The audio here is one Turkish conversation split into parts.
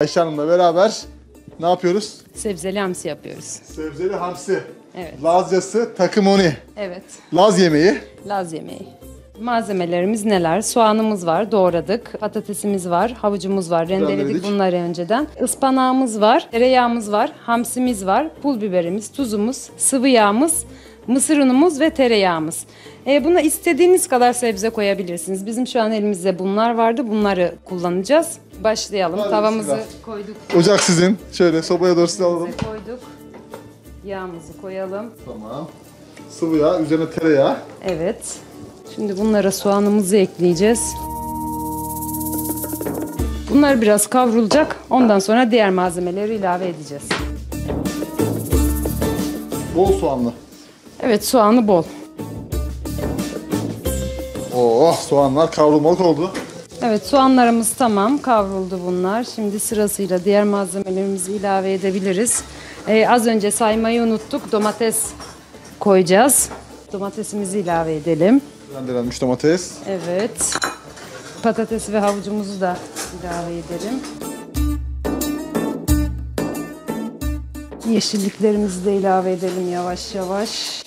Ayşe Hanım'la beraber ne yapıyoruz? Sebzeli hamsi yapıyoruz. Sebzeli hamsi. Evet. Lazcası takımoni. Evet. Laz yemeği. Laz yemeği. Malzemelerimiz neler? Soğanımız var, doğradık. Patatesimiz var, havucumuz var, rendeledik bunları önceden. Ispanağımız var, tereyağımız var, hamsimiz var, pul biberimiz, tuzumuz, sıvı yağımız, mısır unumuz ve tereyağımız. Buna istediğiniz kadar sebze koyabilirsiniz. Bizim şu an elimizde bunlar vardı. Bunları kullanacağız. Başlayalım. Hadi tavamızı koyduk. Ocak sizin. Şöyle sobaya doğru size alalım. Koyduk. Yağımızı koyalım. Tamam. Sıvı yağ, üzerine tereyağı. Evet. Şimdi bunlara soğanımızı ekleyeceğiz. Bunlar biraz kavrulacak. Ondan sonra diğer malzemeleri ilave edeceğiz. Bol soğanlı. Evet, soğanı bol. Oh, soğanlar kavrulmalık oldu. Evet, soğanlarımız tamam, kavruldu bunlar. Şimdi sırasıyla diğer malzemelerimizi ilave edebiliriz. Az önce saymayı unuttuk, domates koyacağız. Domatesimizi ilave edelim. Rendelenmiş domates. Evet. Patatesi ve havucumuzu da ilave edelim. Yeşilliklerimizi de ilave edelim yavaş yavaş.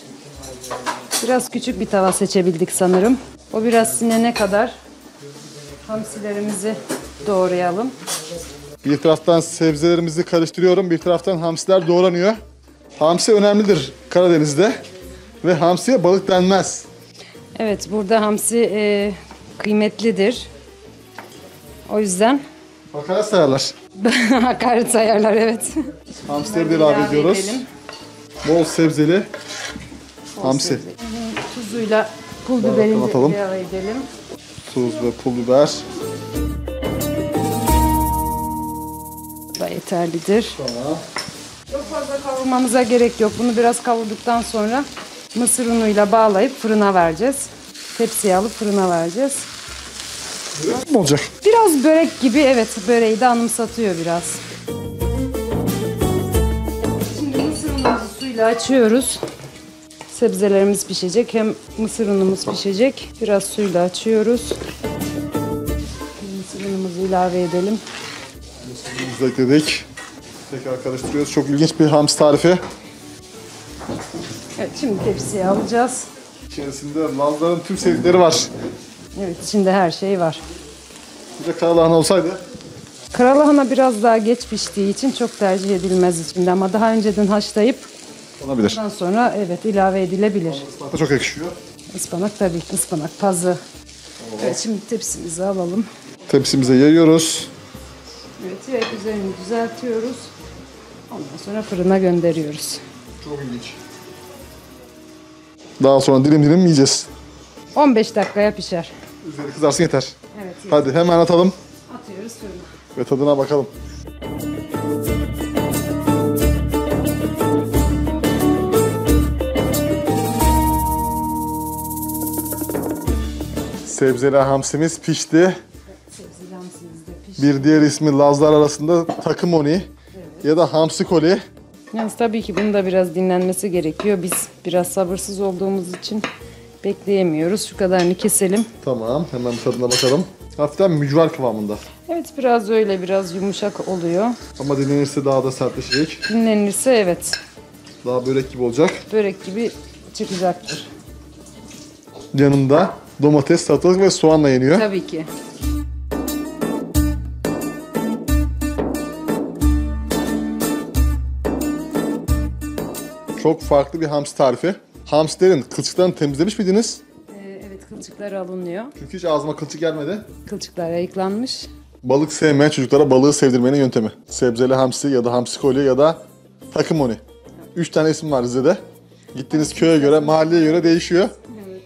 Biraz küçük bir tava seçebildik sanırım. O biraz sinene kadar hamsilerimizi doğrayalım. Bir taraftan sebzelerimizi karıştırıyorum, bir taraftan hamsiler doğranıyor. Hamsi önemlidir Karadeniz'de ve hamsiye balık denmez. Evet, burada hamsi kıymetlidir. O yüzden... Hakaret sayarlar. Hakaret sayarlar, evet. Hamsileri de ilave ediyoruz. Edelim. Bol sebzeli hamsi. Tuzuyla pul biberimizi ilave edelim. Tuz ve pul biber. Bu da yeterlidir. Tamam. Çok fazla kavurmamıza gerek yok. Bunu biraz kavurduktan sonra mısır unuyla bağlayıp fırına vereceğiz. Tepsiye alıp fırına vereceğiz. Börek mi olacak? Biraz börek gibi, evet, böreği de anımsatıyor biraz. Şimdi mısır unumuzu suyla açıyoruz. Sebzelerimiz pişecek, hem mısır unumuz pişecek. Biraz suyla açıyoruz. Mısır unumuzu ilave edelim. Mısır unumuzu ekledik. Tekrar karıştırıyoruz. Çok ilginç bir hamsi tarifi. Evet, şimdi tepsiye alacağız. İçerisinde Lazların tüm sevdikleri var. Evet, içinde her şey var. Bir de karalahana olsaydı? Karalahana biraz daha geç piştiği için çok tercih edilmez içinde ama daha önceden haşlayıp olabilir. Ondan sonra evet ilave edilebilir. Ispanak da çok yakışıyor. Ispanak tabii, ıspanak pazı. Oo. Evet, şimdi tepsimizi alalım. Tepsimize yayıyoruz. Evet, ve üzerini düzeltiyoruz. Ondan sonra fırına gönderiyoruz. Çok ilginç. Daha sonra dilim dilim yiyeceğiz. 15 dakikaya pişer. Üzeri kızarsın yeter. Evet. Yeter. Hadi hemen atalım. Atıyoruz fırına. Ve tadına bakalım. Sebzeli hamsimiz pişti. Evet, sebzeli hamsimiz de pişti. Bir diğer ismi Lazlar arasında takımoni, evet, ya da hamsi koli. Yalnız tabii ki bunun da biraz dinlenmesi gerekiyor. Biz biraz sabırsız olduğumuz için bekleyemiyoruz. Şu kadarını keselim. Tamam, hemen tadına bakalım. Hafiften mücver kıvamında. Evet, biraz öyle, biraz yumuşak oluyor. Ama dinlenirse daha da sertleşecek. Dinlenirse evet. Daha börek gibi olacak. Börek gibi çıkacaktır. Yanında domates, salatalık ve soğanla yeniyor. Tabii ki. Çok farklı bir hamsi tarifi. Hamsilerin kılçıklarını temizlemiş miydiniz? Evet, kılçıklar alınıyor. Çünkü hiç ağzıma kılçık gelmedi. Kılçıklar ayıklanmış. Balık sevmeyen çocuklara balığı sevdirmenin yöntemi. Sebzeli hamsi ya da hamsi koli ya da takımoni. Evet. 3 tane isim var Rize'de. Gittiğiniz köye göre, mahalleye göre değişiyor. Evet.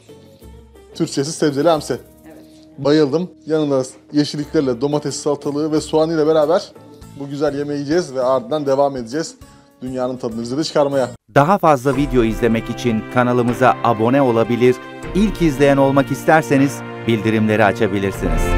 Türkçesi sebzeli hamsi. Evet. Bayıldım. Yanında yeşilliklerle, domates, salatalığı ve soğanıyla beraber bu güzel yemeği yiyeceğiz ve ardından devam edeceğiz. Dünyanın tadını da çıkarmaya. Daha fazla video izlemek için kanalımıza abone olabilir, ilk izleyen olmak isterseniz bildirimleri açabilirsiniz.